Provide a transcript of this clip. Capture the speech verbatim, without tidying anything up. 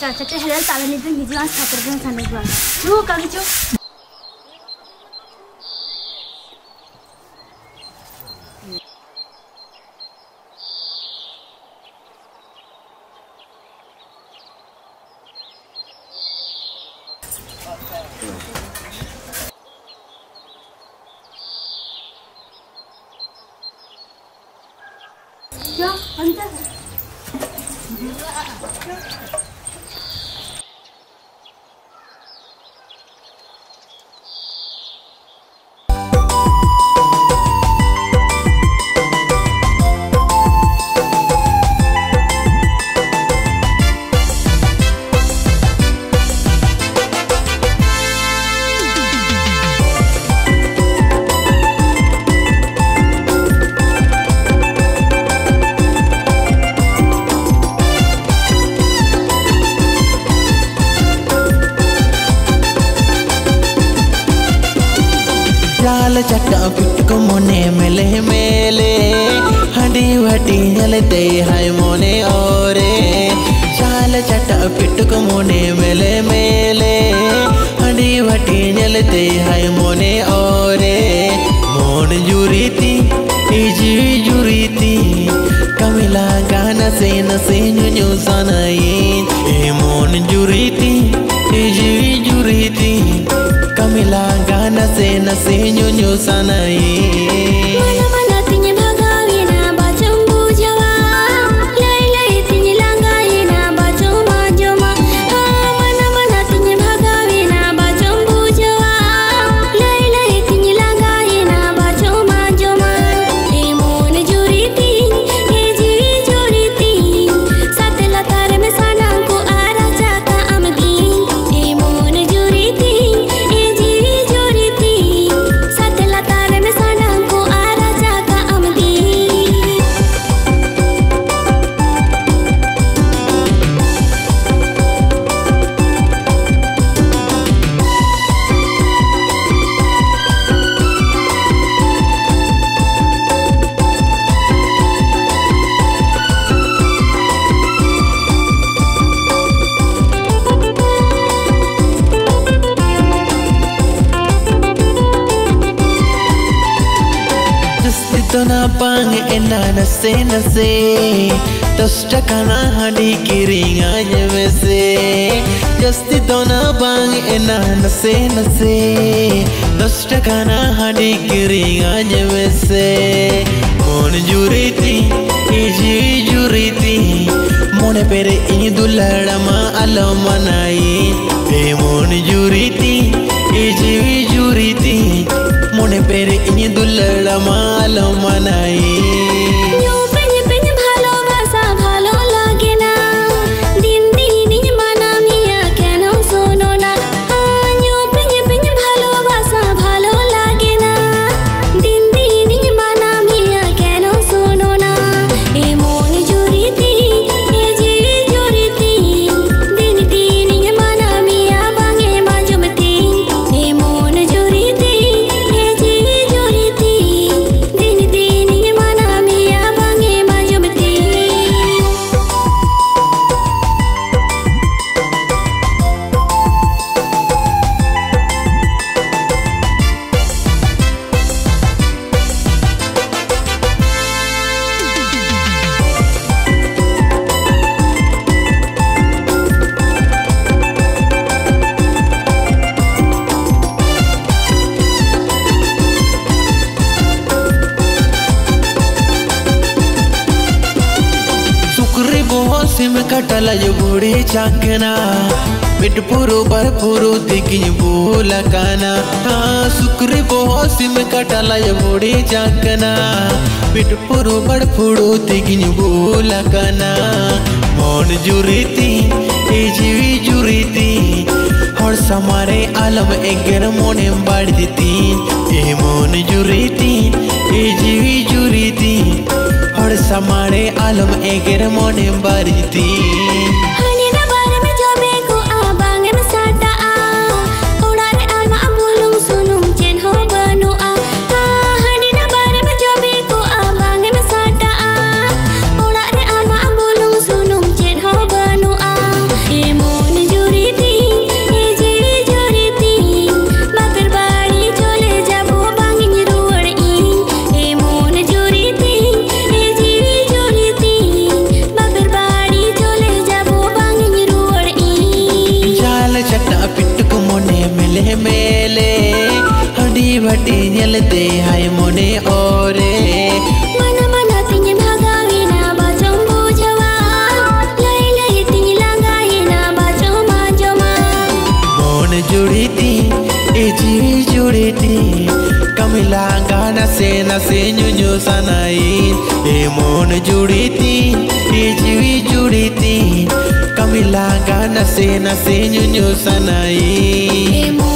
चाचा हेल्थ तालानिजों निजों छात्रजों सानिजों रू कागजों क्या अंतर चट्टा पिटको मोने मेले मेले हडी हटी हलते हाय मोने ओरे चाल चट्टा पिटको मोने मेले मेले हडी हटी हलते हाय मोने ओरे मोन जुरीती इजी जुरीती कमिला गाना से नसे न्यू सनाई ए मोन जुरीती इजी जुरीती कमिला गाना से नसे न्यू न्यू सनाई तो ना पांग एना नसे नसे तस्टा खाना हडी की रिंगा जैसे जस्ती तो ना पांग एना नसे नसे तस्टा खाना हडी की रिंगा जैसे मोन जुरीती इजी जुरीती मोने पेरे ईदु लड़मा अलो मनाई ए मोन जुरीती इजी जुरीती मोने पेरे ईदु लड़मा अलो मनाई सिम कटल जो बूढ़ी चाकना मिटपुरु बरपुरु दिखी भूल काना हाँ सुक्री बोहो सिम कटल जो बूढ़ी चाकना मिटपुरु बरपुरु दिखी भूल काना मौन जुरीती इजीवी जुरीती और समारे आलम एगर मोने बढ़ देती ए मौन जुरीती इजीवी जुरीती और समारे आलम एगर मोने बरती emo। दे हाय मने ओरे मन मन तिने भगावे ना बाजो बुझवा लई लई तिने लगाए ना बाजो माजो मा मन जुड़ी ती ए जी जुड़ी ती कमला गाना से ना से न्यू सनाई ए मन जुड़ी ती ए जी जुड़ी ती कमला गाना से ना से न्यू सनाई।